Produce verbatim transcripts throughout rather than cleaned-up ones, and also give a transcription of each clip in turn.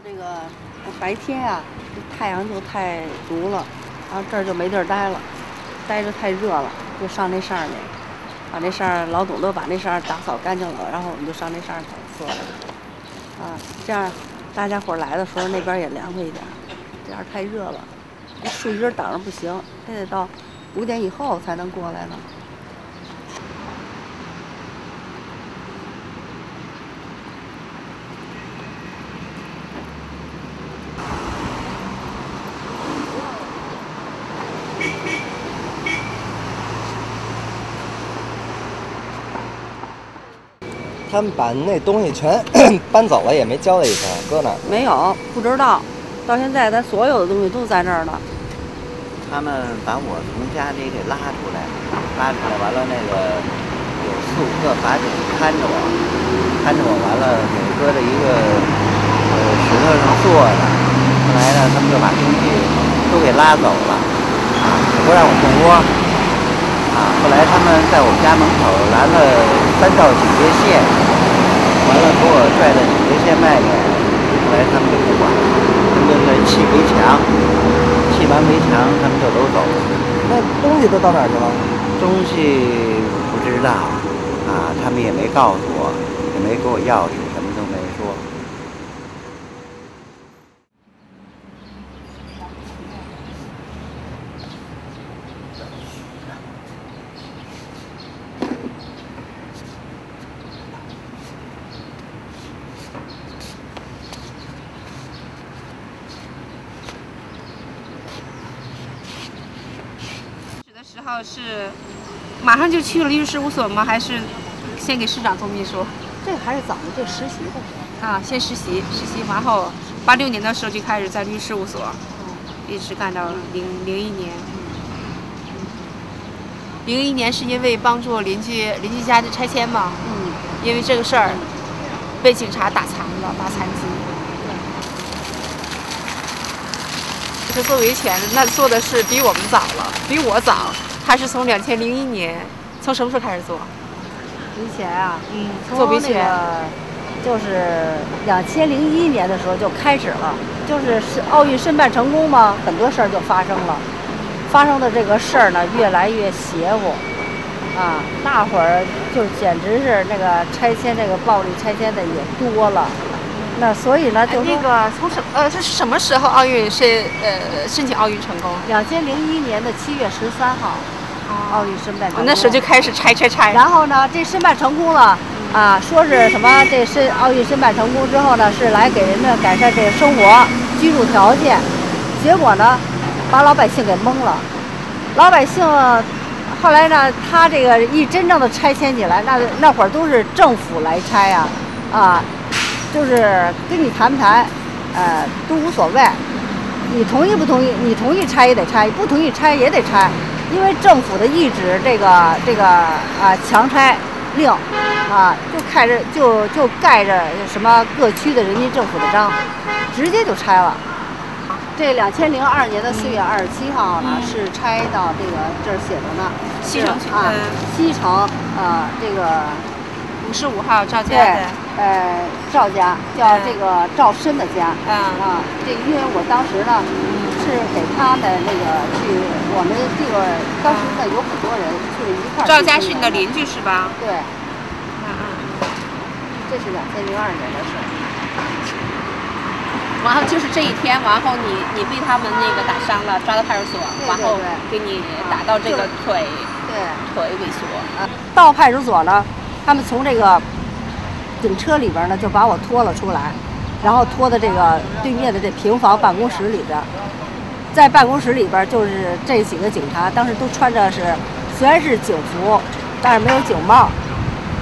到这个白天啊，太阳就太毒了，然后这儿就没地儿待了，待着太热了，就上那扇儿去，把那扇儿老总都把那扇儿打扫干净了，然后我们就上那扇儿去坐着。啊，这样大家伙来的时候那边也凉快一点，这样太热了，这树荫挡着不行，还得到五点以后才能过来呢。 他们把那东西全搬走了，也没交代一声，搁哪儿？没有，不知道。到现在，咱所有的东西都在这儿呢。他们把我从家里给拉出来，拉出来完了，那个有四五个法警看着我，看着我完了，给搁着一个呃石头上坐着。后来呢，他们就把东西都给拉走了，啊，不让我进窝。 啊！后来他们在我们家门口拦了三道警戒线，完了给我拽到警戒线外面。后来他们就不管了，他们就是砌围墙，砌完围墙他们就都走了。那东西都到哪儿去了？东西不知道啊，他们也没告诉我，也没给我钥匙，什么都没说。然后是，马上就去了律师事务所吗？还是先给市长做秘书？这还是早的，这实习的。啊，先实习，实习完后，八六年的时候就开始在律师事务所，嗯、一直干到零零一年。零一、嗯、年是因为帮助邻居邻居家的拆迁嘛，嗯，因为这个事儿被警察打残了，打残疾。就做维权，那做的是比我们早了，比我早。 他是从两千零一年，从什么时候开始做？维权啊，嗯，做维权，就是两千零一年的时候就开始了，就是奥运申办成功嘛，很多事儿就发生了，发生的这个事儿呢越来越邪乎，啊，那会儿就简直是那个拆迁这个暴力拆迁的也多了，那所以呢就那个从什呃是什么时候奥运申呃申请奥运成功？两千零一年的七月十三号。 奥运申办成功，那时候就开始拆拆拆。然后呢，这申办成功了啊，说是什么？这申奥运申办成功之后呢，是来给人家改善这个生活居住条件。结果呢，把老百姓给蒙了。老百姓后来呢，他这个一真正的拆迁起来，那那会儿都是政府来拆啊，啊，就是跟你谈不谈，呃，都无所谓。你同意不同意？你同意拆也得拆，不同意拆也得拆。 因为政府的一纸这个这个啊强拆令啊，就盖着就就盖着什么各区的人民政府的章，直接就拆了。这两千零二年的四月二十七号呢，嗯、是拆到这个这儿写着呢，西城区啊，西城啊这个五十五号赵家对，呃赵家叫这个赵深的家，嗯、啊这因为我当时呢。嗯 是给他的那个去，我们这个当时呢有很多人去一块儿。赵家是你的邻居是吧？对。嗯嗯。这是两千零二年的事。然后就是这一天，然后你你被他们那个打伤了，抓到派出所，然后给你打到这个腿，对，腿猥琐。到派出所呢，他们从这个警车里边呢就把我拖了出来，然后拖到这个对面的这平房办公室里边。 在办公室里边，就是这几个警察，当时都穿着是，虽然是警服，但是没有警帽。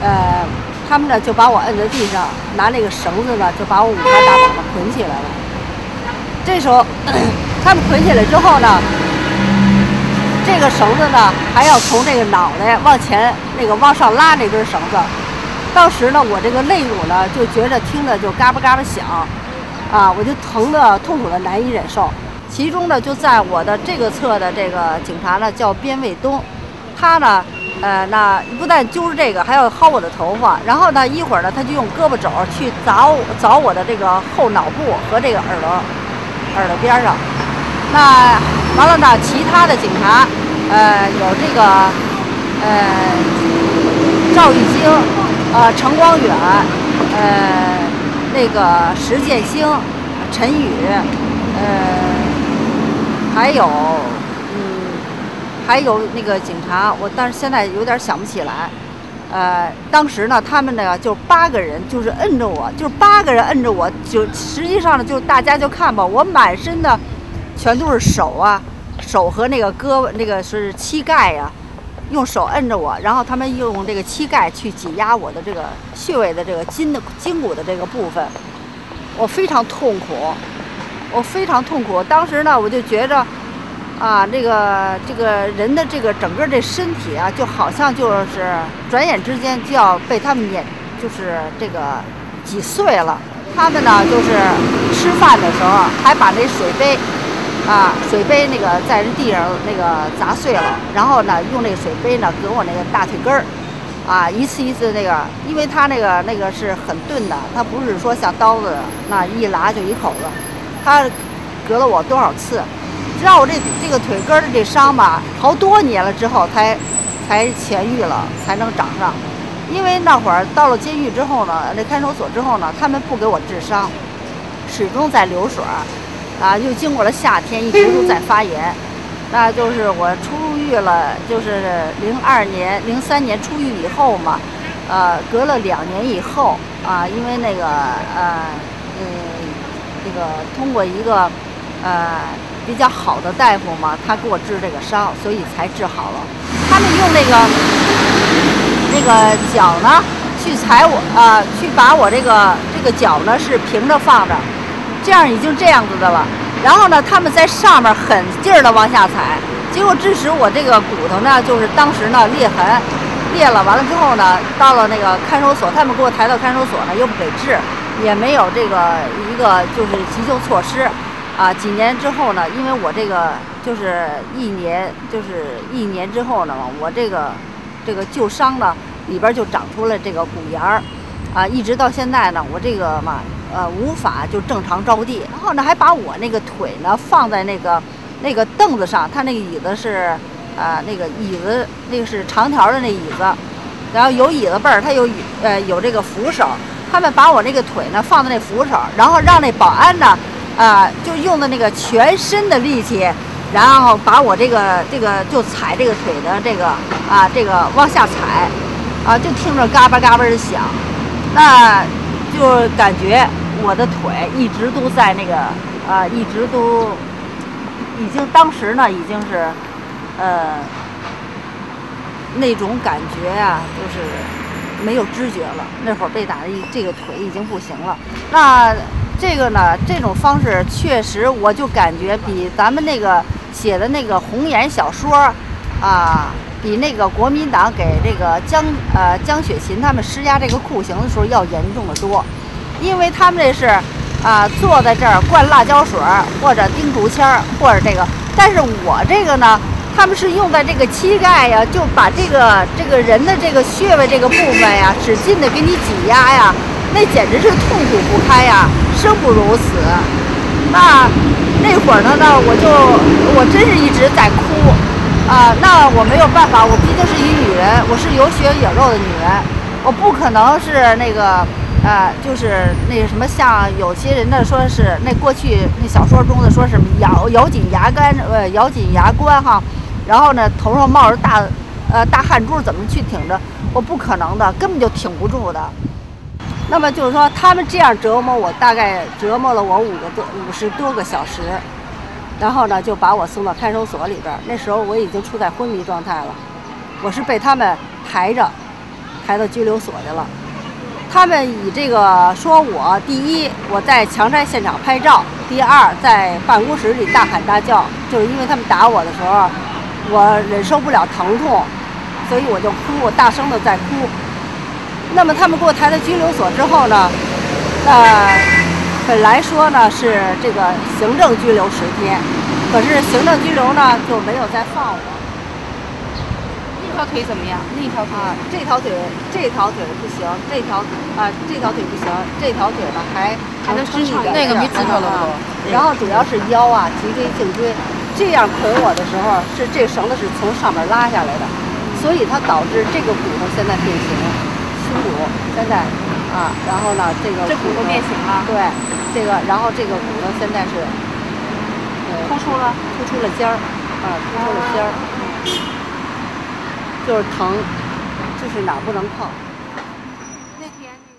呃，他们呢就把我摁在地上，拿那个绳子呢就把我五花大绑的捆起来了。这时候，他们捆起来之后呢，这个绳子呢还要从这个脑袋往前那个往上拉那根绳子。当时呢，我这个肋骨呢就觉着听着就嘎巴嘎巴响，啊，我就疼得痛苦的难以忍受。 其中呢，就在我的这个侧的这个警察呢，叫边卫东，他呢呃，那不但揪着这个，还要薅我的头发，然后呢，一会儿呢，他就用胳膊肘去凿凿我的这个后脑部和这个耳朵耳朵边上。那完了呢，其他的警察，呃，有这个呃赵玉京，呃程光远，呃那个石建兴、陈宇，呃还有。 还有那个警察，我但是现在有点想不起来。呃，当时呢，他们呢就八个人，就是摁着我，就是八个人摁着我，就实际上呢，就大家就看吧，我满身的全都是手啊，手和那个胳膊，那个是膝盖呀、啊，用手摁着我，然后他们用这个膝盖去挤压我的这个穴位的这个筋的筋骨的这个部分，我非常痛苦，我非常痛苦。当时呢，我就觉着。 啊，这个这个人的这个整个这身体啊，就好像就是转眼之间就要被他们碾，就是这个挤碎了。他们呢，就是吃饭的时候还把那水杯，啊，水杯那个在人地上那个砸碎了，然后呢，用那个水杯呢给我那个大腿根儿，啊，一次一次那个，因为它那个那个是很钝的，它不是说像刀子那一拉就一口子，它割了我多少次。 直到我这这个腿根儿的这伤吧，好多年了之后才才痊愈了，才能长上。因为那会儿到了监狱之后呢，那看守所之后呢，他们不给我治伤，始终在流水儿，啊，又经过了夏天，一直都在发炎。那就是我出狱了，就是零二年、零三年出狱以后嘛，呃，隔了两年以后啊，因为那个呃嗯，那个通过一个呃。 比较好的大夫嘛，他给我治这个伤，所以才治好了。他们用那个那个脚呢，去踩我啊、呃，去把我这个这个脚呢是平着放着，这样已经这样子的了。然后呢，他们在上面狠劲儿的往下踩，结果致使我这个骨头呢，就是当时呢裂痕裂了。完了之后呢，到了那个看守所，他们给我抬到看守所呢，又不给治，也没有这个一个就是急救措施。 啊，几年之后呢？因为我这个就是一年，就是一年之后呢，我这个这个旧伤呢，里边就长出了这个骨芽儿，啊，一直到现在呢，我这个嘛，呃，无法就正常着地。然后呢，还把我那个腿呢放在那个那个凳子上，他那个椅子是，呃，那个椅子那个是长条的那椅子，然后有椅子背儿，它有呃有这个扶手，他们把我那个腿呢放在那扶手，然后让那保安呢。 啊、呃，就用的那个全身的力气，然后把我这个这个就踩这个腿的这个啊，这个往下踩，啊，就听着嘎巴嘎巴的响，那就感觉我的腿一直都在那个啊，一直都已经当时呢已经是呃那种感觉啊，就是没有知觉了。那会儿被打的这个腿已经不行了，那。 这个呢，这种方式确实，我就感觉比咱们那个写的那个红岩小说，啊，比那个国民党给这个江呃江雪琴他们施压这个酷刑的时候要严重的多，因为他们这是啊坐在这儿灌辣椒水或者钉竹签儿或者这个，但是我这个呢，他们是用在这个膝盖呀，就把这个这个人的这个穴位这个部分呀，使劲的给你挤压呀。 那简直是痛苦不堪呀，生不如死。那那会儿呢，那我就我真是一直在哭啊、呃。那我没有办法，我毕竟是一女人，我是有血有肉的女人，我不可能是那个呃，就是那什么，像有些人呢说是那过去那小说中的说什么咬咬紧牙根呃咬紧牙关哈，然后呢头上冒着大呃大汗珠怎么去挺着？我不可能的，根本就挺不住的。 那么就是说，他们这样折磨我，大概折磨了我五个多五十多个小时，然后呢就把我送到看守所里边。那时候我已经处在昏迷状态了，我是被他们抬着，抬到拘留所去了。他们以这个说我第一我在强拆现场拍照，第二在办公室里大喊大叫，就是因为他们打我的时候，我忍受不了疼痛，所以我就哭，我大声的在哭。 那么他们给我抬到拘留所之后呢，呃，本来说呢是这个行政拘留十天，可是行政拘留呢就没有再放我。条腿怎么样？那条腿啊，这条腿这条腿不行，这条啊这条腿不行，这条腿呢还还能支撑一点，那个没支撑了。然后主要是腰啊、脊椎、颈椎，这样捆我的时候，是这绳子是从上面拉下来的，所以它导致这个骨头现在变形，髋骨现在啊，然后呢这个这骨头变形了，对，这个然后这个骨头现在是突出了，突出了尖儿啊，突出了尖儿。 就是疼，就是哪不能靠。那天那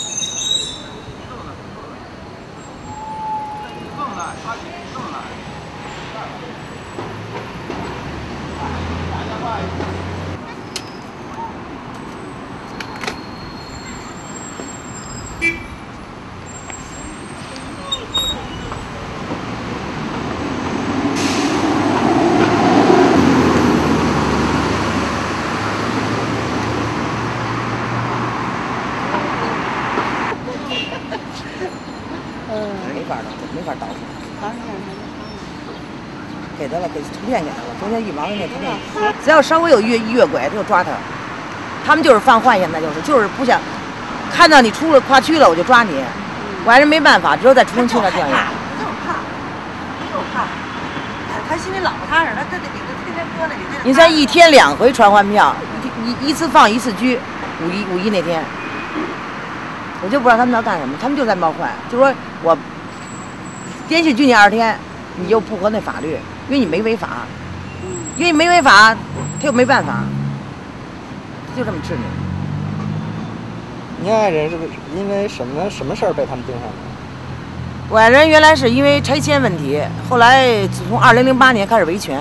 个，你弄了，抓紧弄了。 给他了，给图片给他了，中间一毛给他了。只要稍微有越越轨，就抓他。他们就是犯坏，现在就是就是不想看到你出了跨区了，我就抓你。我还是没办法，只有在出生区才这样。就是怕，就是怕。他心里老不踏实，他他得给他天天搁那里。你再一天两回传唤票，一一次放一次拘。五一五一那天，我就不知道他们要干什么，他们就在冒坏，就说我连续拘你二十天，你就不合那法律。 因为你没违法，因为你没违法，他又没办法，就这么治你。你爱人是不是因为什么什么事儿被他们盯上的？我爱人原来是因为拆迁问题，后来从二零零八年开始维权，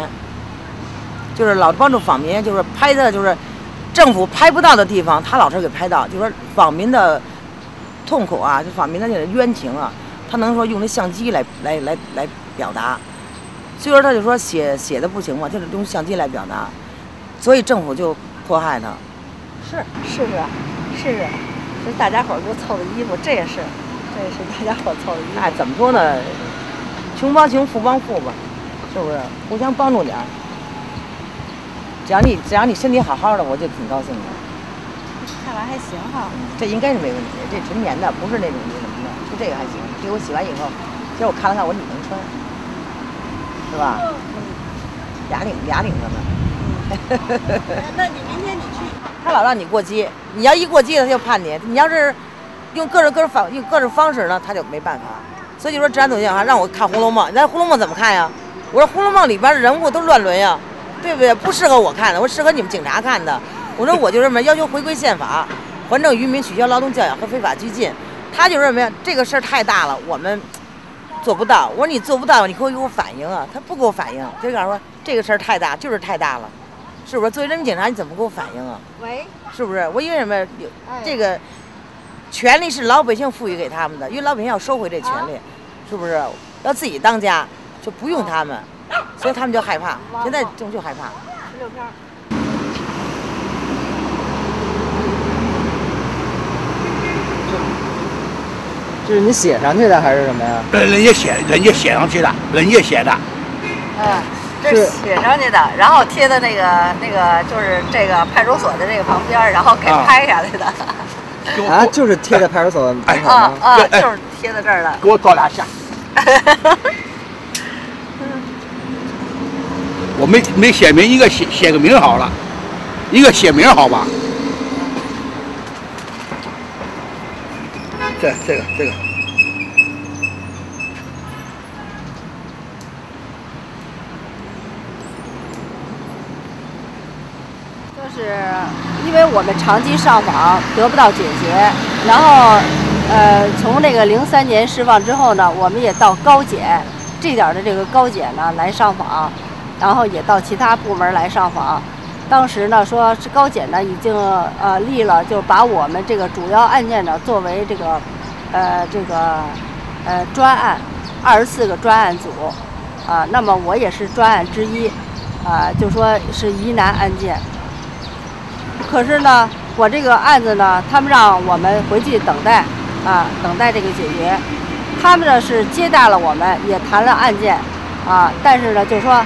就是老帮助访民，就是拍的就是政府拍不到的地方，他老是给拍到，就说访民的痛苦啊，就访民的那种冤情啊，他能说用那相机来来来来表达。 所以说他就说写写的不行嘛，就是用相机来表达，所以政府就迫害他。是是是是是，这大家伙儿给我凑的衣服，这也是，这也是大家伙儿凑的衣服。哎，怎么说呢？穷帮穷，富帮富吧，是不是？互相帮助点儿。只要你只要你身体好好的，我就挺高兴的。看来还行哈。这应该是没问题，这纯棉的，不是那种那什么的，就这个还行。这我洗完以后，其实我看了看，我说你能穿。 是吧？俩领俩领着呢。那你明天你去？他老让你过街，你要一过街他就判你。你要是用各种各种方用各种方式呢，他就没办法。所以就说治安总局还让我看《红楼梦》，你那《红楼梦》怎么看呀？我说《红楼梦》里边的人物都乱伦呀，对不对？不适合我看的，我适合你们警察看的。我说我就认为要求回归宪法，还政于民，取消劳动教养和非法拘禁。他就认为这个事儿太大了，我们。 做不到，我说你做不到，你给我给我反映啊！他不给我反映，就告诉我这个事儿太大，就是太大了，是不是？作为人民警察，你怎么给我反映啊？喂，是不是？我因为什么？这个权利是老百姓赋予给他们的，因为老百姓要收回这权利，啊、是不是？要自己当家就不用他们，所以他们就害怕。现在就就害怕。十六片。 这是你写上去的还是什么呀？人家写，人家写上去的，人家写的。嗯、啊，这是写上去的，然后贴的那个那个就是这个派出所的这个旁边，然后给拍下来的。啊, 啊，就是贴在派出所门口吗？啊啊，就是贴在这儿的。给我倒俩下。我没没写明，一个写写个名好了，一个写名好吧。 这这个这个，就是因为我们长期上访得不到解决，然后呃，从这个零三年释放之后呢，我们也到高检这点的这个高检呢来上访，然后也到其他部门来上访。 当时呢，说是高检呢已经呃立了，就把我们这个主要案件呢作为这个，呃这个，呃专案，二十四个专案组，啊，那么我也是专案之一，啊，就说是疑难案件。可是呢，我这个案子呢，他们让我们回去等待，啊，等待这个解决。他们呢是接待了我们，也谈了案件，啊，但是呢，就说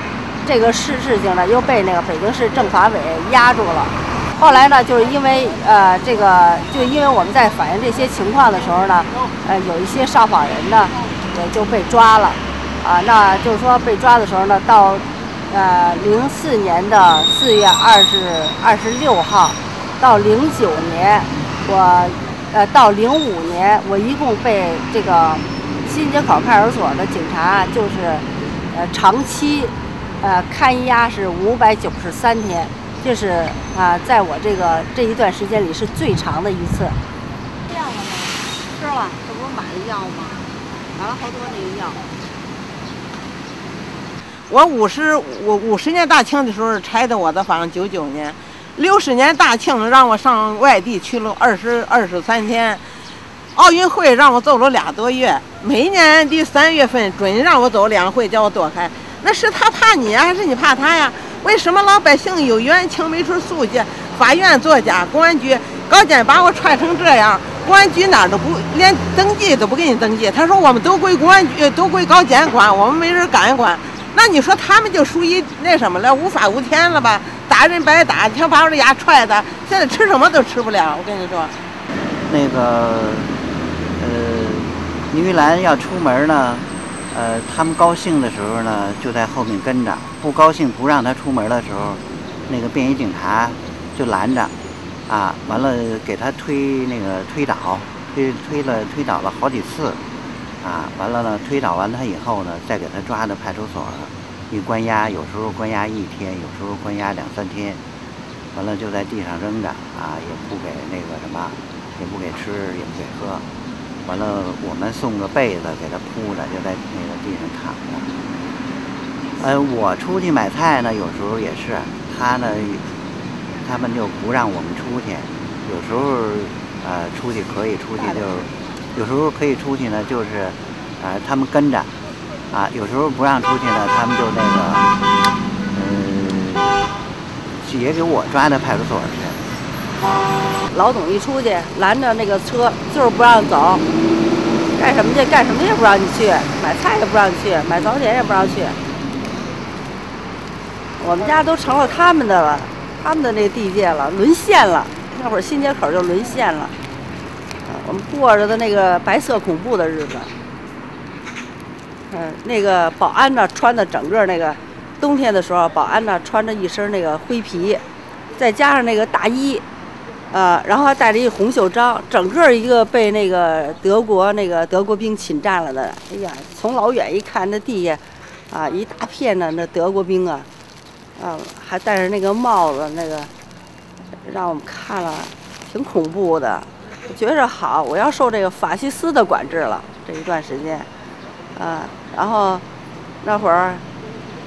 这个事事情呢又被那个北京市政法委压住了。后来呢，就是因为呃这个，就因为我们在反映这些情况的时候呢，呃，有一些上访人呢也就被抓了。 啊，那就是说被抓的时候呢，到，呃，零四年的四月二十二十六号，到零九年，我，呃，到零五年，我一共被这个新街口派出所的警察就是，呃，长期，呃，看押是五百九十三天，这、就是啊、呃，在我这个这一段时间里是最长的一次。吃药了吗？吃了，这不是买的药吗？买了好多那个药。 我五十五五十年大庆的时候拆的我的房，九九年，六十年大庆让我上外地去了二十二十三天，奥运会让我走了俩多月，每年的三月份准让我走两回，叫我躲开。那是他怕你呀，还是你怕他呀？为什么老百姓有冤情没处诉去？法院作假，公安局高检把我踹成这样，公安局哪儿都不连登记都不给你登记，他说我们都归公安局都归高检管，我们没人敢管。 那你说他们就属于那什么了，无法无天了吧？打人白打，像把我的牙踹的，现在吃什么都吃不了。我跟你说，那个，呃，倪玉兰要出门呢，呃，他们高兴的时候呢，就在后面跟着；不高兴不让她出门的时候，那个便衣警察就拦着，啊，完了给她推那个推倒，推推了推倒了好几次。 啊，完了呢，推倒完他以后呢，再给他抓到派出所，一关押，有时候关押一天，有时候关押两三天，完了就在地上扔着，啊，也不给那个什么，也不给吃，也不给喝，完了我们送个被子给他铺着，就在那个地上躺着。呃，我出去买菜呢，有时候也是，他呢，他们就不让我们出去，有时候呃出去可以出去就。 有时候可以出去呢，就是，啊、呃，他们跟着，啊，有时候不让出去呢，他们就那个，嗯，也给我抓到派出所去。老总一出去拦着那个车，就是不让走，干什么去？干什么也不让你去，买菜也不让你去，买早点也不让去。我们家都成了他们的了，他们的那地界了，沦陷了。那会儿新街口就沦陷了。 我们过着的那个白色恐怖的日子，嗯、呃，那个保安呢穿的整个那个冬天的时候，保安呢穿着一身那个灰皮，再加上那个大衣，呃，然后还带着一红袖章，整个一个被那个德国那个德国兵侵占了的。哎呀，从老远一看那地下，啊、呃，一大片的那德国兵啊，啊、呃，还戴着那个帽子，那个让我们看了挺恐怖的。 觉着好，我要受这个法西斯的管制了这一段时间，啊，然后那会儿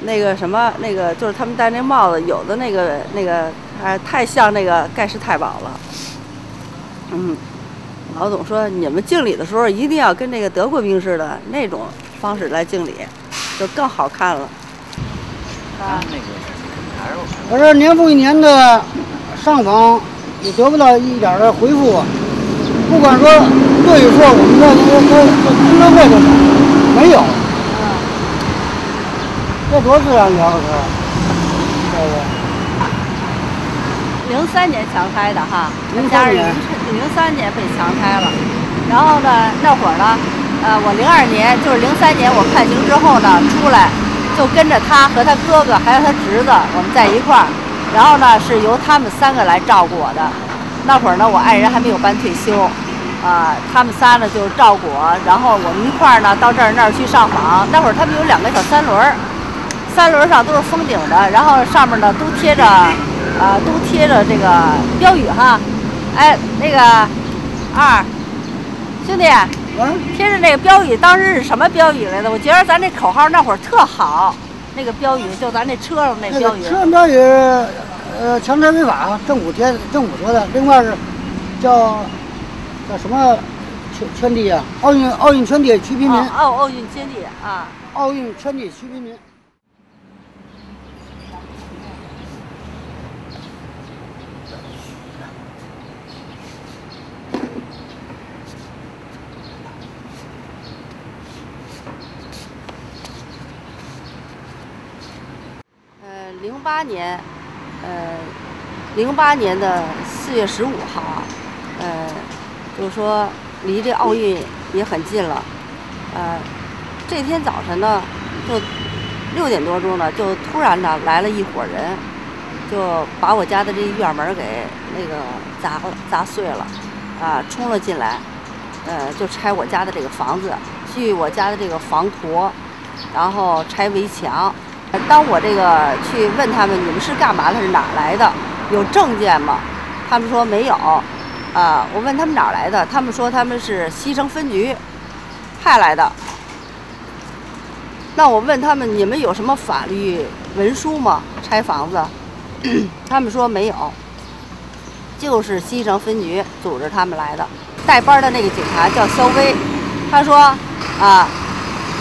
那个什么那个就是他们戴那帽子，有的那个那个哎太像那个盖世太保了，嗯，老总说你们敬礼的时候一定要跟那个德国兵似的那种方式来敬礼，就更好看了。啊，我这年复一年的上访也得不到一点的回复。 不管说对与错，我们的那个那个工作会没有，这多自然聊的，对不对？零三年强拆的哈，零三年，零三年被强拆了。然后呢，那会儿呢，呃，我零二年就是零三年我判刑之后呢，出来就跟着他和他哥哥还有他侄子，我们在一块儿。然后呢，是由他们三个来照顾我的。 那会儿呢，我爱人还没有办退休，啊、呃，他们仨呢就是照顾我，然后我们一块儿呢到这儿那儿去上访。那会儿他们有两个小三轮儿，三轮上都是封顶的，然后上面呢都贴着，呃，都贴着这个标语哈。哎，那个二兄弟，贴着那个标语，当时是什么标语来的？我觉得咱这口号那会儿特好，那个标语就咱那车上那标语。车上标语。 呃，强拆违法，政府贴，政府说的。另外是叫叫什么，圈圈地啊，奥运奥运圈地区平民。奥奥运圈地啊。奥运圈地区平民。 零八年，呃，零八年的四月十五号啊，呃，就是说离这奥运也很近了，呃，这天早晨呢，就六点多钟呢，就突然的来了一伙人，就把我家的这院门给那个砸砸碎了，啊、呃，冲了进来，呃，就拆我家的这个房子，去我家的这个防陀，然后拆围墙。 当我这个去问他们你们是干嘛的，是哪来的，有证件吗？他们说没有。啊，我问他们哪来的，他们说他们是西城分局派来的。那我问他们你们有什么法律文书吗？拆房子，他们说没有，就是西城分局组织他们来的。带班的那个警察叫肖威，他说啊，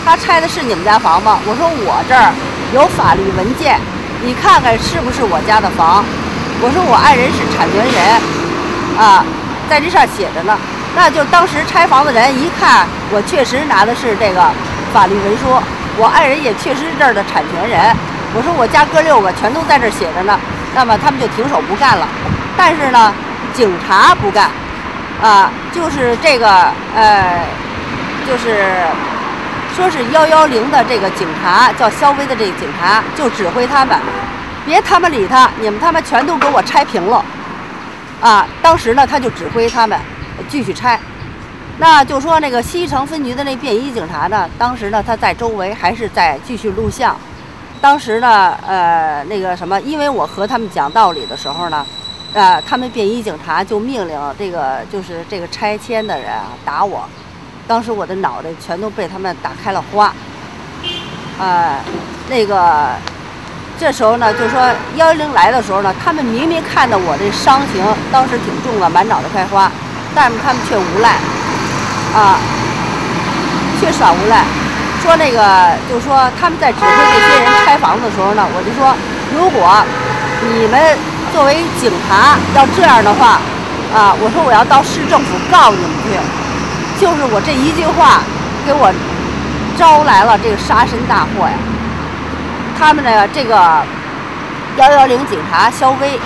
他拆的是你们家房吗？我说我这儿 有法律文件，你看看是不是我家的房？我说我爱人是产权人，啊，在这上写着呢。那就当时拆房子人一看，我确实拿的是这个法律文书，我爱人也确实是这儿的产权人。我说我家哥六个全都在这儿写着呢。那么他们就停手不干了。但是呢，警察不干，啊，就是这个呃，就是。 说是一一零的这个警察叫肖威的这个警察就指挥他们，别他们理他，你们他们全都给我拆平了，啊！当时呢他就指挥他们继续拆，那就说那个西城分局的那便衣警察呢，当时呢他在周围还是在继续录像，当时呢呃那个什么，因为我和他们讲道理的时候呢，呃他们便衣警察就命令这个就是这个拆迁的人啊打我。 当时我的脑袋全都被他们打开了花，呃，那个，这时候呢，就说一一零来的时候呢，他们明明看到我这伤情，当时挺重的，满脑袋开花，但是他们却无赖，啊、呃，却耍无赖，说那个，就说他们在指挥这些人拆房子的时候呢，我就说，如果你们作为警察要这样的话，啊、呃，我说我要到市政府告你们去。 就是我这一句话，给我招来了这个杀身大祸呀！他们的这个一一零警察肖威，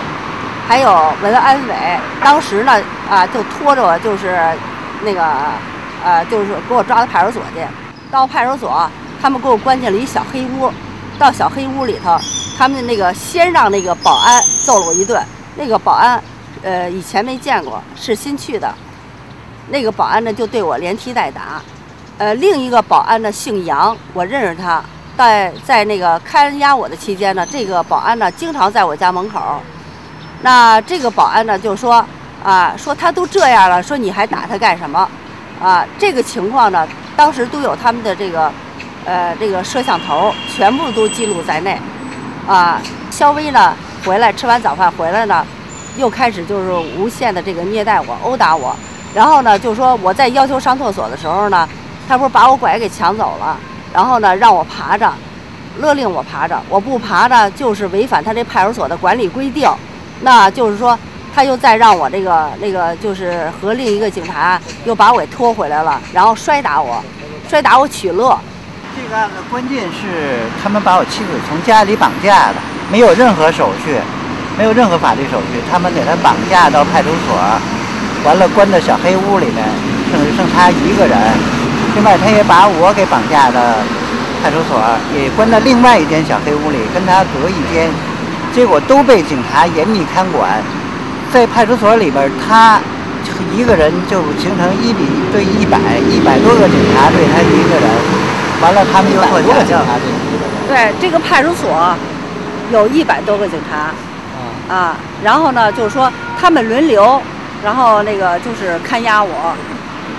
还有文安委，当时呢啊就拖着我，就是那个呃，就是给我抓到派出所去。到派出所，他们给我关进了一小黑屋。到小黑屋里头，他们那个先让那个保安揍了我一顿。那个保安呃以前没见过，是新去的。 那个保安呢，就对我连踢带打，呃，另一个保安呢姓杨，我认识他，在在那个看押我的期间呢，这个保安呢经常在我家门口，那这个保安呢就说啊，说他都这样了，说你还打他干什么？啊，这个情况呢，当时都有他们的这个，呃，这个摄像头全部都记录在内，啊，肖威呢回来吃完早饭回来呢，又开始就是无限的这个虐待我、殴打我。 然后呢，就说我在要求上厕所的时候呢，他不是把我拐给抢走了，然后呢让我爬着，勒令我爬着，我不爬着就是违反他这派出所的管理规定，那就是说他又再让我这个那个就是和另一个警察又把我给拖回来了，然后摔打我，摔打我取乐。这个案子关键是他们把我妻子从家里绑架的，没有任何手续，没有任何法律手续，他们给他绑架到派出所。 完了，关到小黑屋里面，剩剩他一个人。另外，他也把我给绑架的派出所也关到另外一间小黑屋里，跟他隔一间。结果都被警察严密看管。在派出所里边，他一个人就形成一比对一百，一百多个警察对他一个人。完了，他们又做假警察对这个派出所有一百多个警察。嗯、啊，然后呢，就是说他们轮流。 然后那个就是看押我，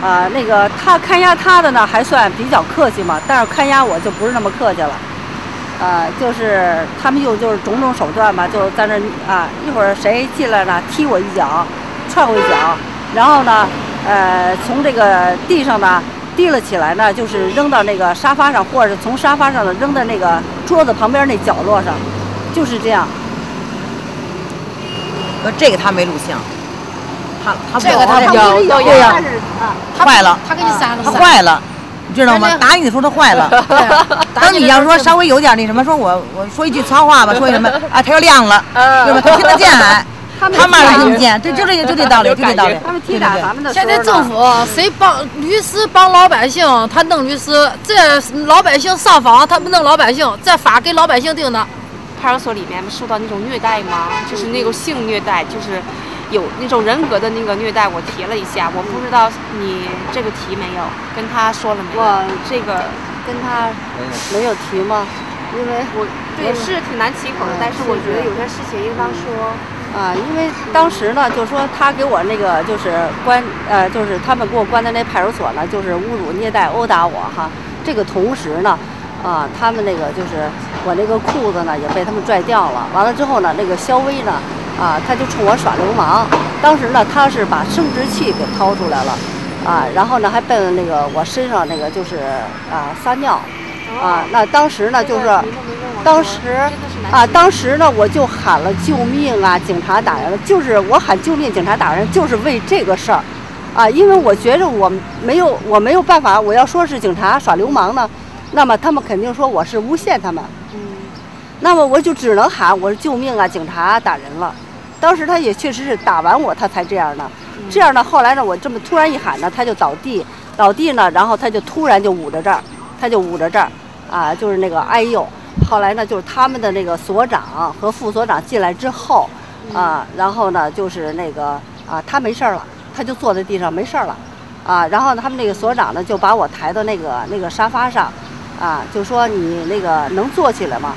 啊、呃，那个他看押他的呢还算比较客气嘛，但是看押我就不是那么客气了，啊、呃，就是他们又就是种种手段嘛，就在那啊、呃、一会儿谁进来呢踢我一脚，踹我一脚，然后呢呃，从这个地上呢提了起来呢，就是扔到那个沙发上，或者是从沙发上呢扔到那个桌子旁边那角落上，就是这样。呃，这个他没录像，他他这个他有有有呀，坏了，他给你删了，他坏了。 你知道吗？打你的时候他坏了。当你要说稍微有点那什么，说我我说一句糙话吧，说一什么啊，他又亮了，对吧？他听得见还，他妈也听不见，这就这就这道理，就这道理。他们提打咱们的。现在政府谁帮律师帮老百姓，他弄律师；这老百姓上访，他们弄老百姓。这法给老百姓定的。派出所里面受到那种虐待吗？就是那种性虐待，就是。 有那种人格的那个虐待，我提了一下，我不知道你这个提没有，跟他说了没有？我这个跟他没有提吗？因为我对是挺难启口的，但是我觉得有些事情应当说啊，因为当时呢，就说他给我那个就是关呃，就是他们给我关在那派出所呢，就是侮辱、虐待、殴打我哈。这个同时呢，啊，他们那个就是我那个裤子呢也被他们拽掉了，完了之后呢，那个肖威呢。 啊，他就冲我耍流氓。当时呢，他是把生殖器给掏出来了，啊，然后呢还奔那个我身上那个就是啊撒尿，啊，那当时呢就是，当时啊，当时呢我就喊了救命啊！警察打人了，就是我喊救命，警察打人，就是为这个事儿，啊，因为我觉着我没有我没有办法，我要说是警察耍流氓呢，那么他们肯定说我是诬陷他们，嗯，那么我就只能喊我是救命啊！警察打人了。 当时他也确实是打完我，他才这样的。这样呢，后来呢，我这么突然一喊呢，他就倒地，倒地呢，然后他就突然就捂着这儿，他就捂着这儿，啊，就是那个哎呦。后来呢，就是他们的那个所长和副所长进来之后，啊，然后呢，就是那个啊，他没事了，他就坐在地上没事了，啊，然后他们那个所长呢就把我抬到那个那个沙发上，啊，就说你那个能坐起来吗？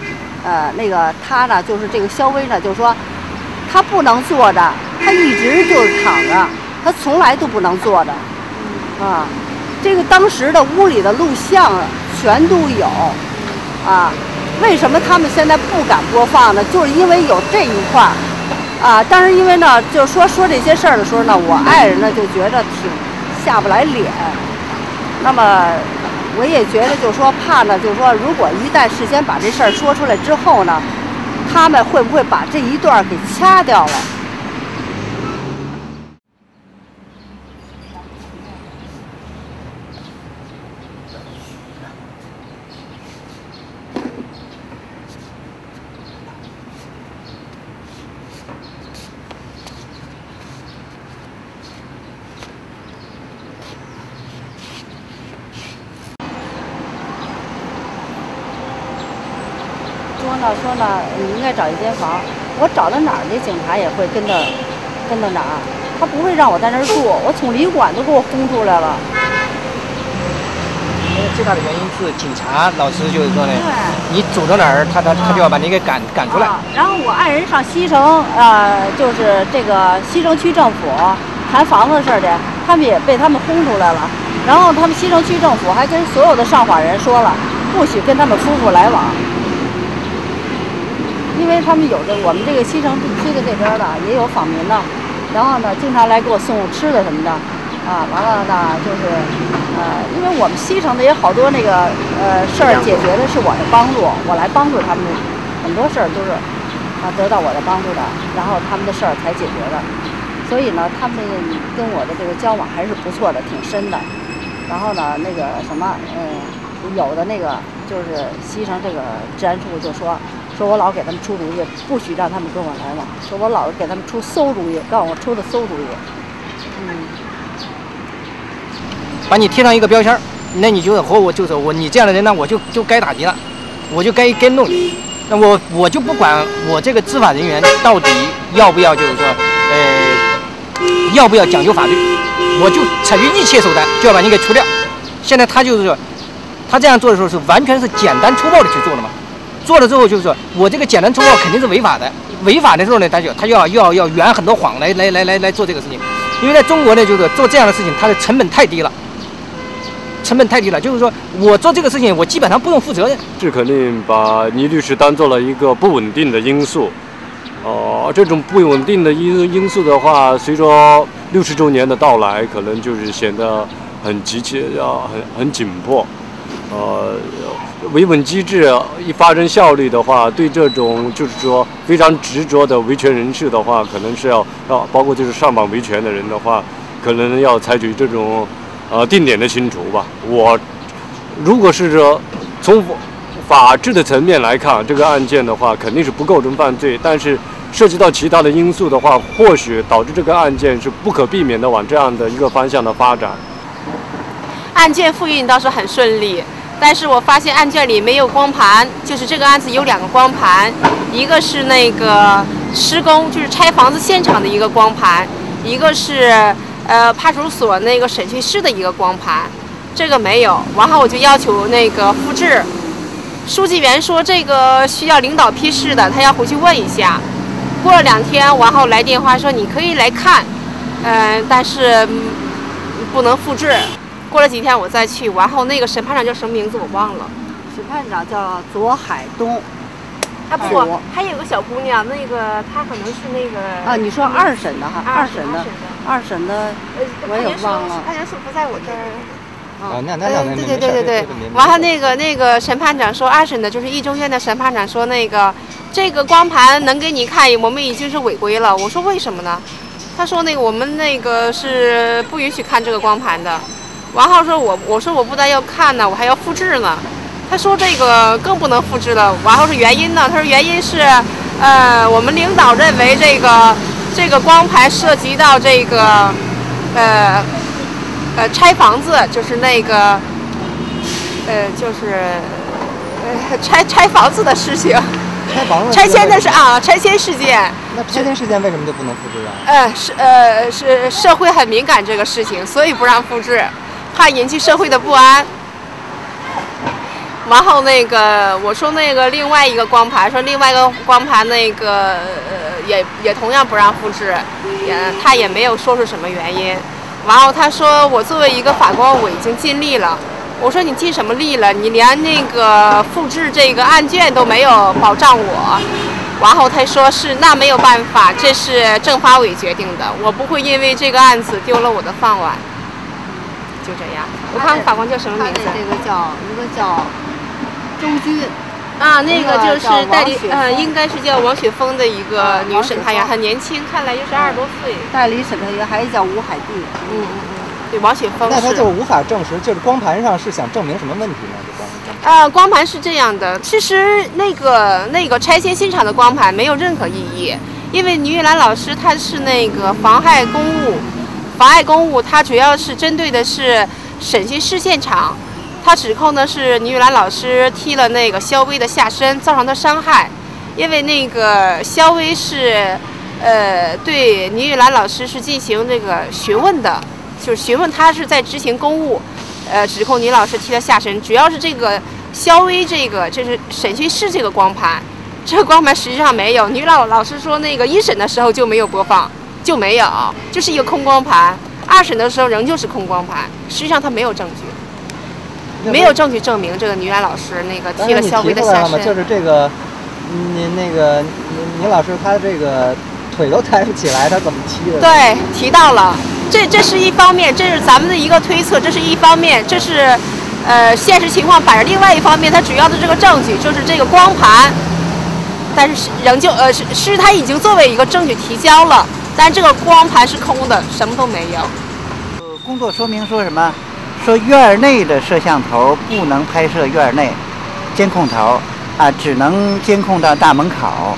呃，那个他呢就是这个肖威呢就说。 他不能坐着，他一直就是躺着，他从来都不能坐着，啊，这个当时的屋里的录像全都有，啊，为什么他们现在不敢播放呢？就是因为有这一块儿，啊，但是因为呢，就是说说这些事儿的时候呢，我爱人呢就觉得挺下不来脸，那么我也觉得就是说怕呢，就是说如果一旦事先把这事儿说出来之后呢。 他们会不会把这一段给掐掉了？说呢，说呢。 找一间房，我找到哪儿，那警察也会跟着，跟到哪儿，他不会让我在那儿住。我从旅馆都给我轰出来了。最大的原因是警察，老师就是说呢，你走到哪儿，他他他就要把你给赶赶出来。啊、然后我爱人上西城，呃，就是这个西城区政府谈房子的事儿去，他们也被他们轰出来了。然后他们西城区政府还跟所有的上访人说了，不许跟他们夫妇来往。 因为他们有的我们这个西城地区的这边的也有访民的，然后呢经常来给我送吃的什么的，啊，完了呢就是呃，因为我们西城的也好多那个呃事儿解决的是我的帮助，我来帮助他们，很多事儿都是啊得到我的帮助的，然后他们的事儿才解决的，所以呢他们跟我的这个交往还是不错的，挺深的。然后呢那个什么嗯，有的那个就是西城这个治安处就说。 说我老给他们出主意，不许让他们跟我来往。说我老给他们出馊主意，让我出的馊主意。嗯，把你贴上一个标签，那你就和我就是我，你这样的人呢，我就就该打击了，我就该该弄你。那我我就不管我这个执法人员到底要不要就是说，呃，要不要讲究法律，我就采取一切手段就要把你给除掉。现在他就是说，他这样做的时候是完全是简单粗暴的去做的嘛。 做了之后就是说，我这个简单粗暴肯定是违法的。违法的时候呢，他就他要要要圆很多谎来来来来来做这个事情，因为在中国呢，就是做这样的事情，它的成本太低了，成本太低了。就是说我做这个事情，我基本上不用负责任。这肯定把倪律师当做了一个不稳定的因素，哦、呃，这种不稳定的因因素的话，随着六十周年的到来，可能就是显得很急切，啊，很很紧迫。呃，维稳机制一发生效力的话，对这种就是说非常执着的维权人士的话，可能是要要包括就是上访维权的人的话，可能要采取这种呃定点的清除吧。我如果是说从法治的层面来看，这个案件的话肯定是不构成犯罪，但是涉及到其他的因素的话，或许导致这个案件是不可避免的往这样的一个方向的发展。案件复运倒是很顺利，但是我发现案件里没有光盘，就是这个案子有两个光盘，一个是那个施工，就是拆房子现场的一个光盘，一个是呃派出所那个审讯室的一个光盘，这个没有。然后我就要求那个复制，书记员说这个需要领导批示的，他要回去问一下。过了两天，然后来电话说你可以来看，嗯、呃，但是、嗯、不能复制。过了几天我再去，然后那个审判长叫什么名字我忘了，审判长叫左海东。啊不，还有个小姑娘，那个她可能是那个啊，你说二审的哈，二审的，二审的，我也忘了。判决书不在我这儿。啊，那那那那对对对对对。完了，那个那个审判长说，二审的就是一中院的审判长说那个这个光盘能给你看，我们已经是违规了。我说为什么呢？他说那个我们那个是不允许看这个光盘的。然后说我我说我不但要看呢，我还要复制呢。他说这个更不能复制了。然后是原因呢？他说原因是，呃，我们领导认为这个这个光盘涉及到这个，呃，呃拆房子，就是那个，呃，就是呃拆拆房子的事情。拆房子。拆迁的是啊，拆迁事件。那拆迁事件为什么就不能复制啊？呃是呃是社会很敏感这个事情，所以不让复制，怕引起社会的不安。然后那个我说那个另外一个光盘，说另外一个光盘那个呃也也同样不让复制，也他也没有说出什么原因。然后他说我作为一个法官我已经尽力了，我说你尽什么力了？你连那个复制这个案卷都没有保障我。然后他说是那没有办法，这是政法委决定的，我不会因为这个案子丢了我的饭碗。就这样，我看法官叫什么名字？这个叫一个叫。周军，啊，那个就是代理，呃，应该是叫王雪峰的一个女审判员，很年轻，看来也是二十多岁。代理审判员还叫吴海碧。嗯嗯嗯，对，王雪峰。那他就是无法证实，就是光盘上是想证明什么问题呢？这光盘。呃，光盘是这样的，其实那个那个拆迁现场的光盘没有任何意义，因为倪玉兰老师她是那个妨害公务，妨碍公务，她主要是针对的是审讯室现场。他指控呢是倪玉兰老师踢了那个肖薇的下身，造成他伤害。因为那个肖薇是，呃，对倪玉兰老师是进行那个询问的，就是询问他是在执行公务，呃，指控倪老师踢了下身。主要是这个肖薇这个，这是审讯室这个光盘，这个光盘实际上没有。倪玉兰老师说那个一审的时候就没有播放，就没有，就是一个空光盘。二审的时候仍旧是空光盘，实际上他没有证据。没有证据证明这个倪玉兰老师那个踢了肖薇的下身。就是这个，你那个倪老师他这个腿都抬不起来，他怎么踢的？对，提到了，这这是一方面，这是咱们的一个推测，这是一方面，这是呃现实情况摆着。另外一方面，他主要的这个证据就是这个光盘，但是仍旧呃是是他已经作为一个证据提交了，但这个光盘是空的，什么都没有。呃，工作说明说什么？说院内的摄像头不能拍摄院内，监控头啊，只能监控到大门口，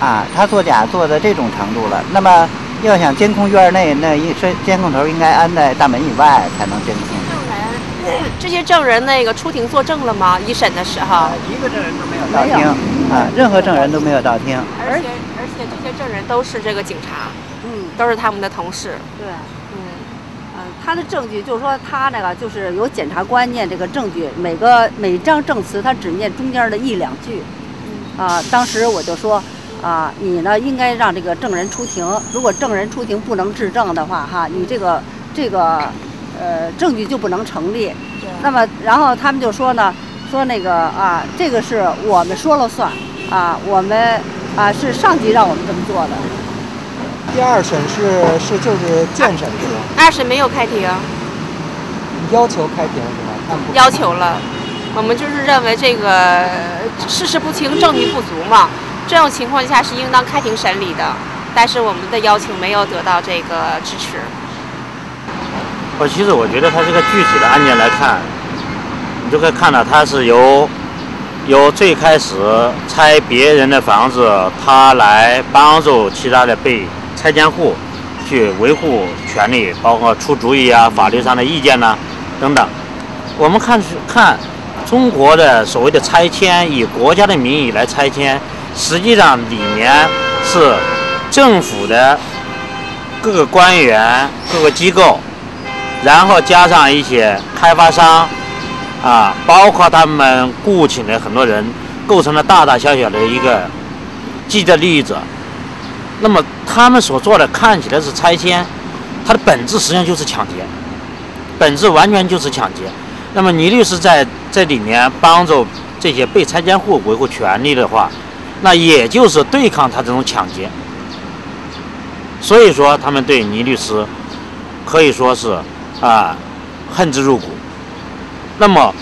啊，他作假做到这种程度了。那么要想监控院内，那一摄监控头应该安在大门以外才能监控。证人，这些证人那个出庭作证了吗？一审的时候，啊、一个证人都没有到庭啊，任何证人都没有到庭。而且而且这些证人都是这个警察，嗯，都是他们的同事。对。他的证据就是说，他那个就是有检察官念这个证据，每个每张证词他只念中间的一两句。啊、呃，当时我就说，啊、呃，你呢应该让这个证人出庭，如果证人出庭不能质证的话，哈，你这个这个呃证据就不能成立。那么，然后他们就说呢，说那个啊，这个是我们说了算，啊，我们啊是上级让我们这么做的。第二审是是就是建审是吗？二审没有开庭。要求开庭是吗？他们要求了，我们就是认为这个事实不清，证据不足嘛，这种情况下是应当开庭审理的，但是我们的要求没有得到这个支持。我其实我觉得它这个具体的案件来看，你就可以看到它是由。 由最开始拆别人的房子，他来帮助其他的被拆迁户去维护权利，包括出主意啊、法律上的意见呐、啊、等等。我们看看中国的所谓的拆迁，以国家的名义来拆迁，实际上里面是政府的各个官员、各个机构，然后加上一些开发商。 啊，包括他们雇请的很多人，构成了大大小小的一个既得利益者。那么他们所做的看起来是拆迁，它的本质实际上就是抢劫，本质完全就是抢劫。那么倪律师在这里面帮助这些被拆迁户维护权利的话，那也就是对抗他这种抢劫。所以说，他们对倪律师可以说是啊恨之入骨。 那么，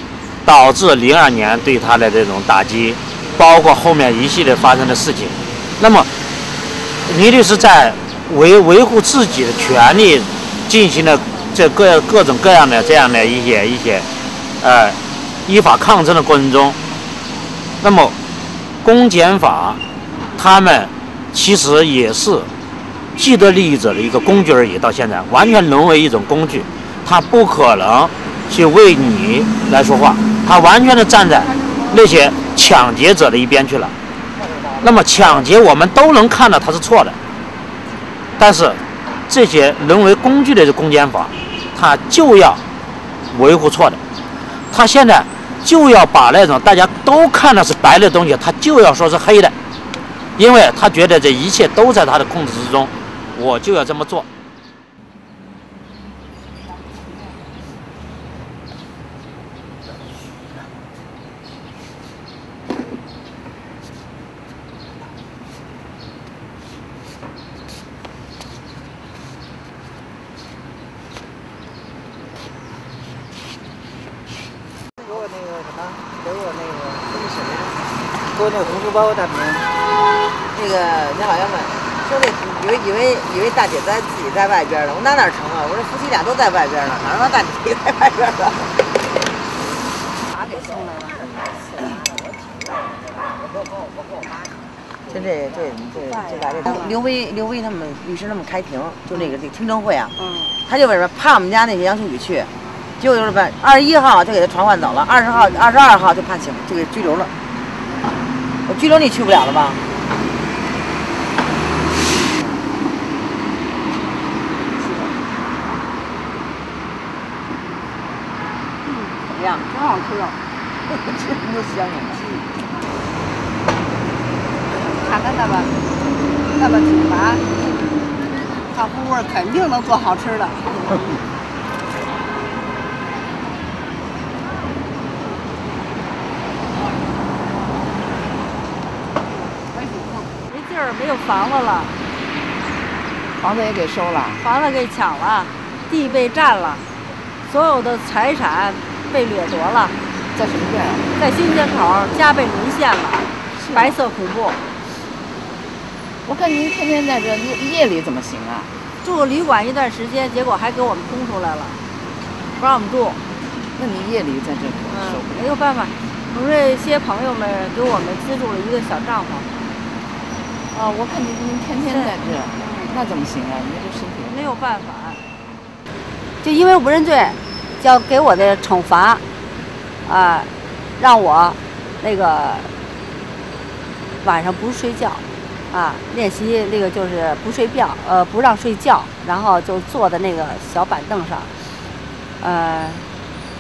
导致零二年对他的这种打击，包括后面一系列发生的事情。那么，倪律师在维维护自己的权利，进行了这各各种各样的这样的一些一些，呃，依法抗争的过程中，那么，公检法，他们其实也是既得利益者的一个工具而已，到现在完全沦为一种工具，他不可能。 去为你来说话，他完全的站在那些抢劫者的一边去了。那么抢劫我们都能看到他是错的，但是这些沦为工具的公检法，他就要维护错的，他现在就要把那种大家都看到是白的东西，他就要说是黑的，因为他觉得这一切都在他的控制之中，我就要这么做。 给我那个同事包他们，那个那好像嘛，说那以为以为以为大姐在自己在外边了，我哪哪成啊？我说夫妻俩都在外边了，哪让大姐自己在外边了？就这这这这俩这刘威刘威他们律师他们开庭，就那个这听证会啊，嗯，他就为什么怕我们家那个杨秋雨去，结果就是把二十一号就给他传唤走了，二十号二十二号就判刑就给拘留了。 我拘留你去不了了吧？嗯，怎么样？挺好吃的，这都香了。看看那个，那个挺麻，大姑儿肯定能做好吃的。没有房子了，房子也给收了，房子给抢了，地被占了，所有的财产被掠夺了。在什么地儿？在新街口，家被沦陷了，白色恐怖。我看您天天在这夜里怎么行啊？住旅馆一段时间，结果还给我们轰出来了，不让我们住。那你夜里在这受不了？没有办法，我们这些朋友们给我们资助了一个小帐篷。 啊、哦，我看您您天天在这，那怎么行啊？您这身体没有办法，就因为我不认罪，要给我的惩罚，啊，让我那个晚上不睡觉，啊，练习那个就是不睡觉，呃，不让睡觉，然后就坐在那个小板凳上，呃，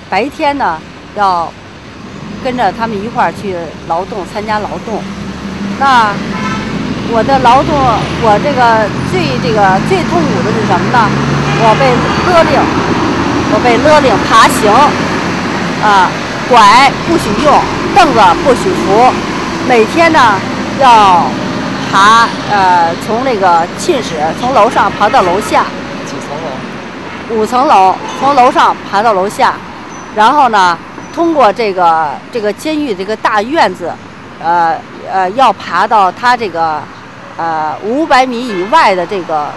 白天呢要跟着他们一块儿去劳动，参加劳动，那。 我的劳动，我这个最这个最痛苦的是什么呢？我被勒令，我被勒令爬行，啊、呃，拐不许用，凳子不许扶，每天呢要爬呃从那个寝室从楼上爬到楼下。几层楼？五层楼，从楼上爬到楼下，然后呢，通过这个这个监狱这个大院子，呃呃，要爬到它这个呃五百米以外的这个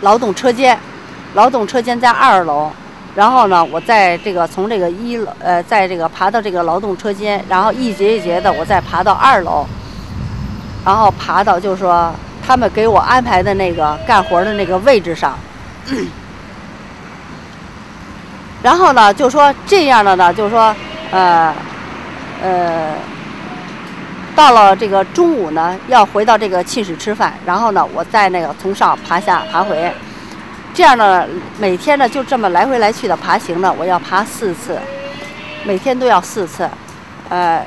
劳动车间，劳动车间在二楼。 然后呢，我在这个从这个一楼，呃，在这个爬到这个劳动车间，然后一节一节的，我再爬到二楼，然后爬到就是说他们给我安排的那个干活的那个位置上。然后呢，就说这样的呢，就说呃呃，到了这个中午呢，要回到这个寝室吃饭，然后呢，我再那个从上爬下爬回。 这样呢，每天呢就这么来回来去的爬行呢，我要爬四次，每天都要四次，呃，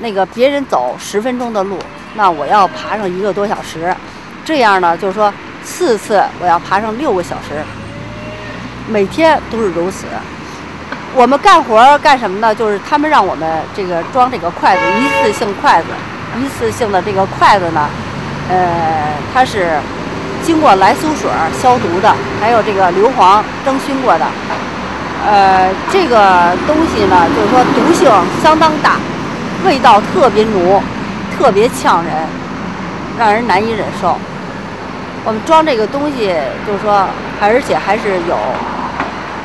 那个别人走十分钟的路，那我要爬上一个多小时，这样呢就是说四次我要爬上六个小时，每天都是如此。我们干活干什么呢？就是他们让我们这个装这个筷子，一次性筷子，一次性的这个筷子呢，呃，它是。 经过来苏水消毒的，还有这个硫磺蒸熏过的，呃，这个东西呢，就是说毒性相当大，味道特别浓，特别呛人，让人难以忍受。我们装这个东西，就是说，而且还是有，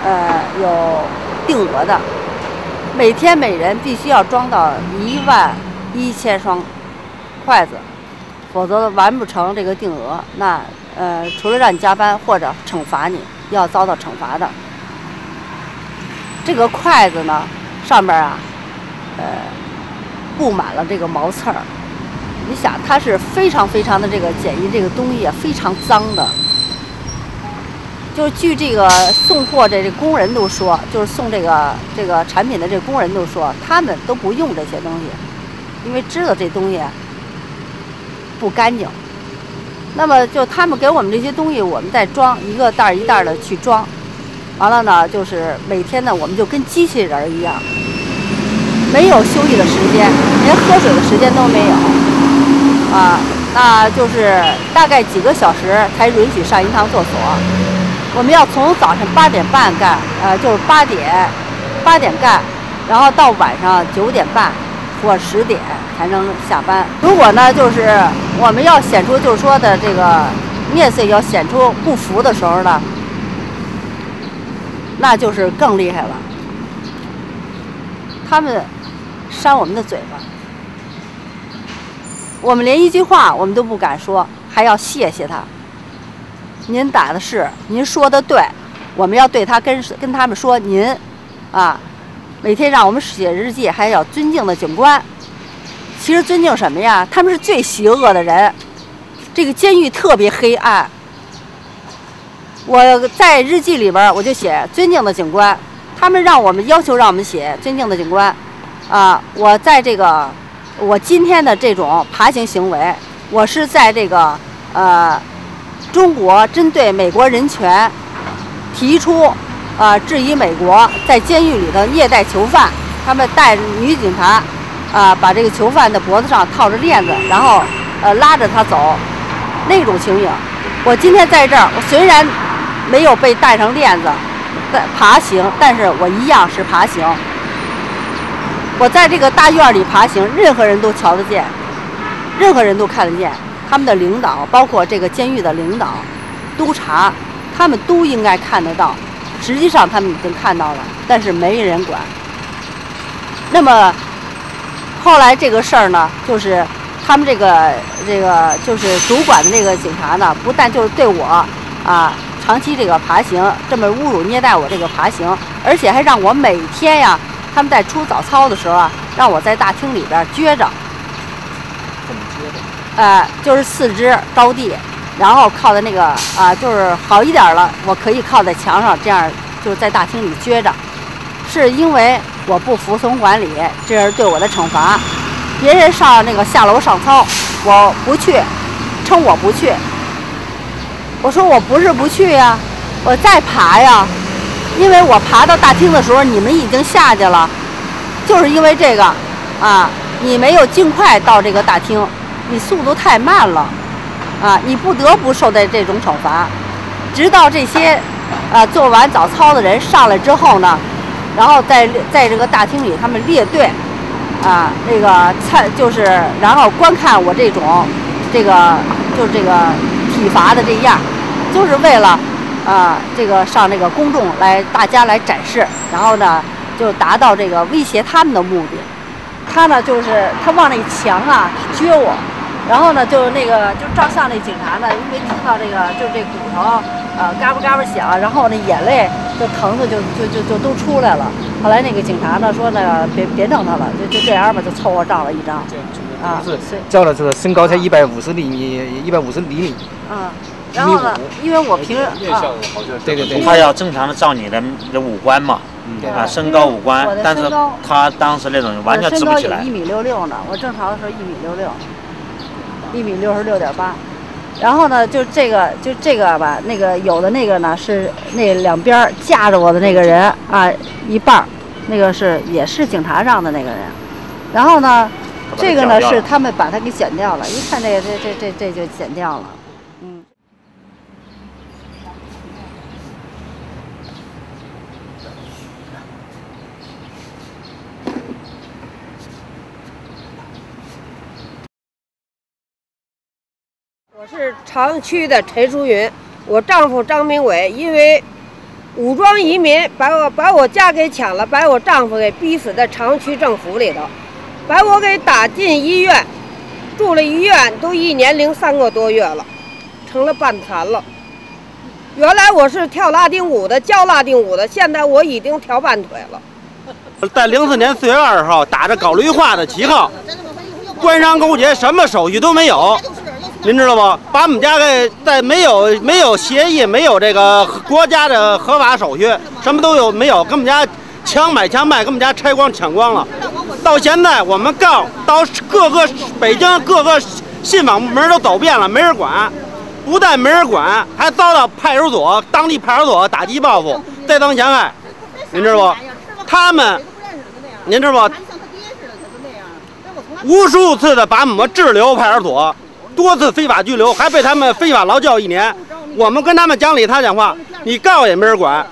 呃，有定额的，每天每人必须要装到一万一千双筷子。 否则完不成这个定额，那呃，除了让你加班或者惩罚你，要遭到惩罚的。这个筷子呢，上面啊，呃，布满了这个毛刺儿。你想，它是非常非常的这个简易，这个东西非常脏的。就是据这个送货的这工人都说，就是送这个这个产品的这工人都说，他们都不用这些东西，因为知道这东西。 不干净，那么就他们给我们这些东西，我们再装一个袋一袋的去装，完了呢，就是每天呢，我们就跟机器人一样，没有休息的时间，连喝水的时间都没有，啊，那就是大概几个小时才允许上一趟厕所。我们要从早上八点半干，呃，就是八点，八点干，然后到晚上九点半。 或十点才能下班。如果呢，就是我们要显出就是说的这个面色要显出不服的时候呢，那就是更厉害了。他们扇我们的嘴巴，我们连一句话我们都不敢说，还要谢谢他。您打的是，您说的对，我们要对他跟跟他们说您，啊。 每天让我们写日记，还要尊敬的警官。其实尊敬什么呀？他们是最邪恶的人。这个监狱特别黑暗。我在日记里边我就写尊敬的警官，他们让我们要求让我们写尊敬的警官。啊，我在这个我今天的这种爬行行为，我是在这个呃中国针对美国人权提出。 啊、呃，质疑美国在监狱里头虐待囚犯，他们带女警察，啊、呃，把这个囚犯的脖子上套着链子，然后呃拉着他走，那种情景。我今天在这儿，我虽然没有被带上链子，在爬行，但是我一样是爬行。我在这个大院里爬行，任何人都瞧得见，任何人都看得见。他们的领导，包括这个监狱的领导、督察，他们都应该看得到。 实际上他们已经看到了，但是没人管。那么后来这个事儿呢，就是他们这个这个就是主管的这个警察呢，不但就是对我啊长期这个爬行这么侮辱虐待我这个爬行，而且还让我每天呀，他们在出早操的时候啊，让我在大厅里边撅着。怎么撅着？呃，就是四肢着地。 然后靠在那个啊，就是好一点了，我可以靠在墙上，这样就是在大厅里撅着，是因为我不服从管理，这是对我的惩罚。别人上那个下楼上操，我不去，称我不去。我说我不是不去呀，我再爬呀，因为我爬到大厅的时候你们已经下去了，就是因为这个啊，你没有尽快到这个大厅。你速度太慢了，啊，你不得不受到这种惩罚。直到这些，啊，做完早操的人上来之后呢，然后在在这个大厅里他们列队，啊，那个参就是然后观看我这种，这个就这个体罚的这样，就是为了。 啊，这个上这个公众来，大家来展示，然后呢，就达到这个威胁他们的目的。他呢，就是他往那墙啊撅我，然后呢，就那个就照相那警察呢，因为听到这个就这骨头呃嘎巴嘎巴响，然后呢眼泪就疼的就就就就都出来了。后来那个警察呢说那个别别弄他了，就就这样吧，就凑合照了一张。啊，是照了是身高才一百五十厘米，一百五十厘米。嗯。 然后呢，因为我平时啊，对对对，他要正常的照你的的五官嘛，啊，身高五官，但是他当时那种完全直不起来。我身高有一米六六呢，我正常的时候一米六六，一米六十六点八。然后呢，就这个就这个吧，那个有的那个呢是那两边架着我的那个人啊，一半那个是也是警察让的那个人，然后呢，这个呢是他们把它给剪掉了，一看这个这这这这就剪掉了。 我是朝阳区的陈淑云，我丈夫张明伟因为武装移民把我把我家给抢了，把我丈夫给逼死在朝阳区政府里头，把我给打进医院，住了医院都一年零三个多月了，成了半残了。原来我是跳拉丁舞的，教拉丁舞的，现在我已经跳半腿了。在零四年四月二号打着搞绿化的旗号，官商勾结，什么手续都没有。 您知道不？把我们家给在没有没有协议，没有这个国家的合法手续，什么都有没有，跟我们家强买强卖，跟我们家拆光抢光了。到现在我们告到各个北京各个信访部门都走遍了，没人管。不但没人管，还遭到派出所当地派出所打击报复，栽赃陷害。您知道不？他们，您知道不？无数次的把我们滞留派出所。 多次非法拘留，还被他们非法劳教一年。我们跟他们讲理，他讲话，你告也没人管。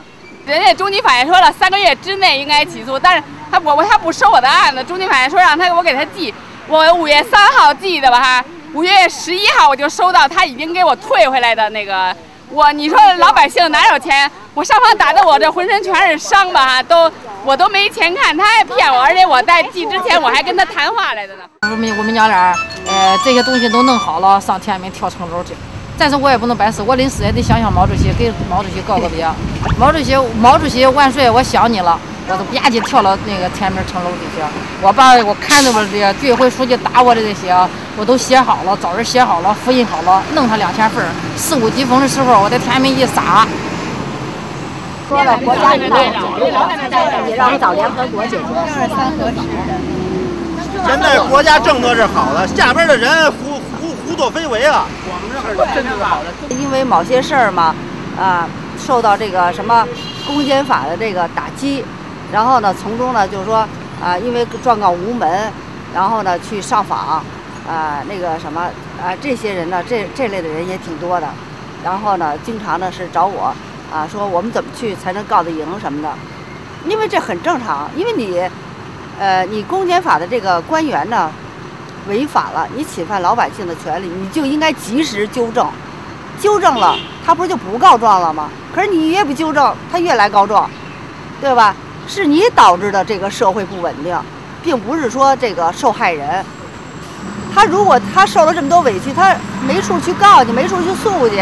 人家中级法院说了，三个月之内应该起诉，但是他我我他不收我的案子。中级法院说让他我给他寄，我五月三号寄的吧哈，五月十一号我就收到他已经给我退回来的那个。我你说老百姓哪有钱？我上房打的我这浑身全是伤吧哈，都我都没钱看，他还骗我，而且我在寄之前我还跟他谈话来的呢。我们我们娘俩。 呃，这些东西都弄好了，上天安门跳城楼去。但是我也不能白死，我临死也得想想毛主席，给毛主席告个别。毛主席，毛主席万岁！我想你了，我都吧唧跳到那个天安门城楼底下。我把我看着我这些居委会书记打我的这些，我都写好了，早人写好了，复印好了，弄他两千份。四五级风的时候，我在天安门一撒。 说了，国家领导也让找联合国解决。二三和十。 现在国家政策是好的，下边的人胡胡胡作非为啊！我们这儿真的是好的，因为某些事儿嘛，啊、呃，受到这个什么公检法的这个打击，然后呢，从中呢就是说啊、呃，因为状告无门，然后呢去上访，啊、呃，那个什么啊、呃，这些人呢，这这类的人也挺多的，然后呢，经常呢是找我啊、呃，说我们怎么去才能告得赢什么的，因为这很正常，因为你。 呃，你公检法的这个官员呢，违法了，你侵犯老百姓的权利，你就应该及时纠正。纠正了，他不是就不告状了吗？可是你越不纠正，他越来告状，对吧？是你导致的这个社会不稳定，并不是说这个受害人。他如果他受了这么多委屈，他没处去告去，没处去诉去，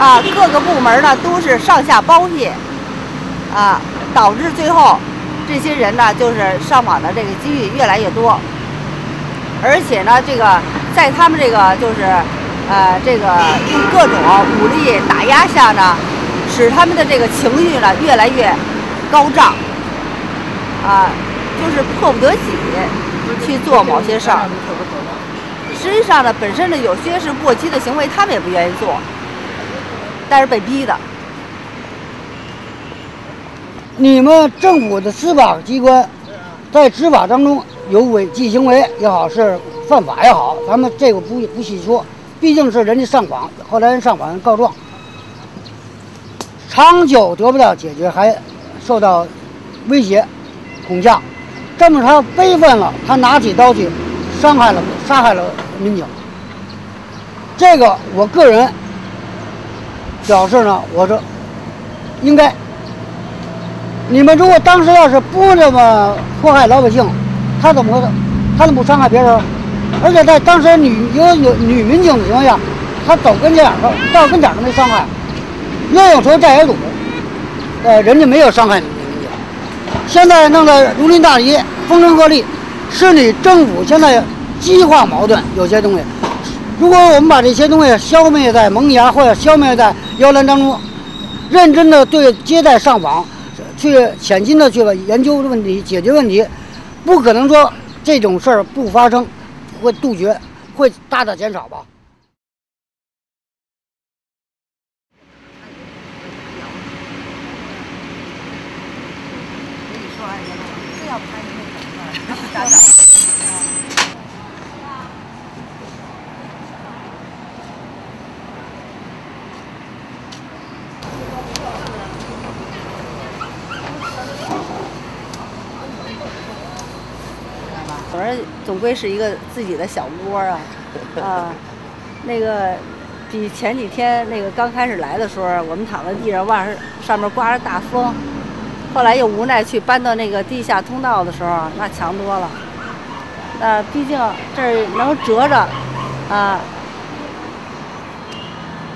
啊，各个部门呢都是上下包庇，啊，导致最后。 这些人呢，就是上网的这个机遇越来越多，而且呢，这个在他们这个就是，呃，这个用各种武力打压下呢，使他们的这个情绪呢越来越高涨，啊、呃，就是迫不得已去做某些事儿。实际上呢，本身呢有些是过激的行为，他们也不愿意做，但是被逼的。 你们政府的司法机关，在执法当中有违纪行为也好，是犯法也好，咱们这个不不细说，毕竟是人家上访，后来人上访告状，长久得不到解决，还受到威胁、恐吓，这么他悲愤了，他拿起刀去伤害了、杀害了民警。这个我个人表示呢，我说应该。 你们如果当时要是不这么迫害老百姓，他怎么会，他怎么不伤害别人？而且在当时女有有女民警的情况下，他走跟前儿到跟前儿都没伤害，冤有头债有主，呃，人家没有伤害女民警。现在弄得如临大敌，风声鹤唳，是你政府现在激化矛盾，有些东西，如果我们把这些东西消灭在萌芽或者消灭在摇篮当中，认真的对接待上访。 去潜心的去吧，研究问题，解决问题，不可能说这种事儿不发生，会杜绝，会大大减少吧。反正总归是一个自己的小窝啊，啊，那个比前几天那个刚开始来的时候，我们躺在地上，晚上上面刮着大风，后来又无奈去搬到那个地下通道的时候，那强多了。啊，毕竟这儿能折着，啊，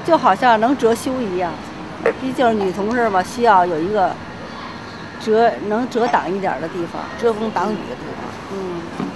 就好像能折羞一样。毕竟女同事嘛，需要有一个遮能遮挡一点的地方，遮风挡雨的地方。嗯。